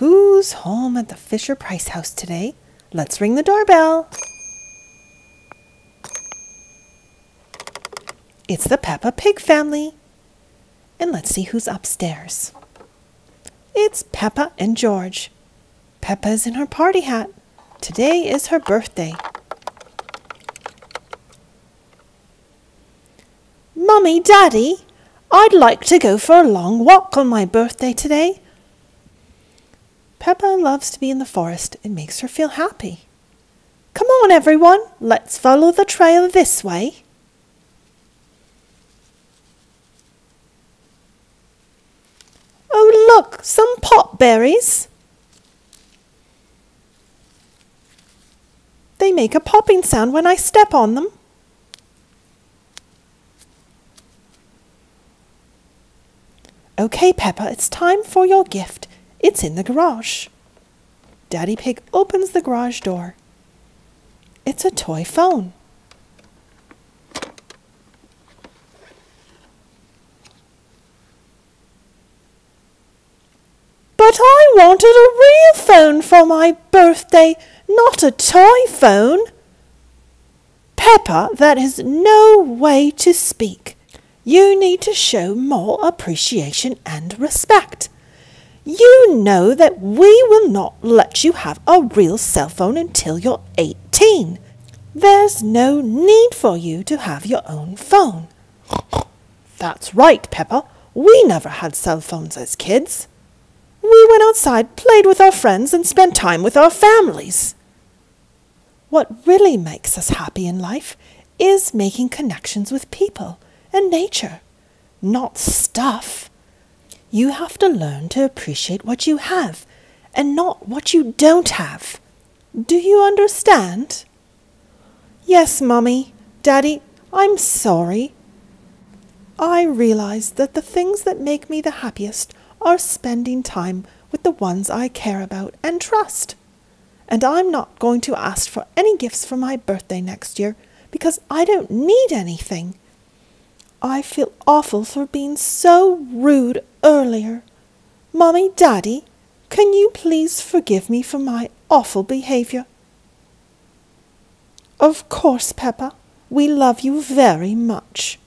Who's home at the Fisher Price house today? Let's ring the doorbell. It's the Peppa Pig family. And let's see who's upstairs. It's Peppa and George. Peppa's in her party hat. Today is her birthday. Mummy, Daddy, I'd like to go for a long walk on my birthday today. Peppa loves to be in the forest. It makes her feel happy. Come on, everyone. Let's follow the trail this way. Oh, look, some potberries. They make a popping sound when I step on them. Okay, Peppa, it's time for your gift. It's in the garage. Daddy Pig opens the garage door. It's a toy phone. But I wanted a real phone for my birthday, not a toy phone. Peppa, that is no way to speak. You need to show more appreciation and respect. You know that we will not let you have a real cell phone until you're 18. There's no need for you to have your own phone. That's right, Peppa. We never had cell phones as kids. We went outside, played with our friends, and spent time with our families. What really makes us happy in life is making connections with people and nature, not stuff. You have to learn to appreciate what you have and not what you don't have. Do you understand? Yes, Mummy, Daddy, I'm sorry. I realize that the things that make me the happiest are spending time with the ones I care about and trust. And I'm not going to ask for any gifts for my birthday next year because I don't need anything. I feel awful for being so rude earlier. Mummy, Daddy, can you please forgive me for my awful behavior? Of course, Peppa, we love you very much.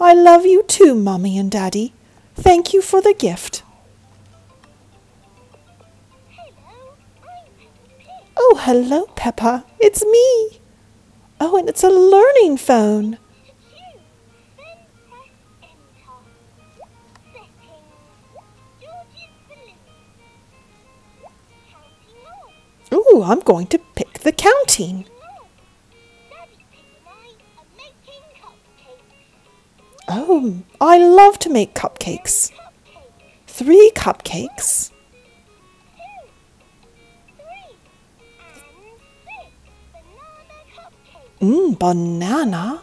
I love you too, Mummy and Daddy. Thank you for the gift. Hello, I'm Peppa Pig. Oh, hello, Peppa. It's me. Oh, and it's a learning phone. Ooh, I'm going to pick the counting. Oh, I love to make cupcakes. 3 cupcakes. 2, 3, and 6 banana cupcakes. Banana.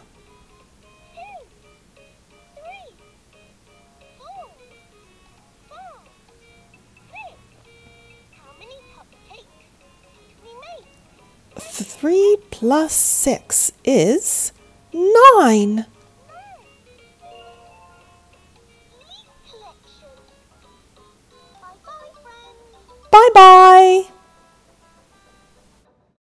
2, 3, 4, 5, 6. How many cupcakes did we make? 3 plus 6 is 9. Bye-bye.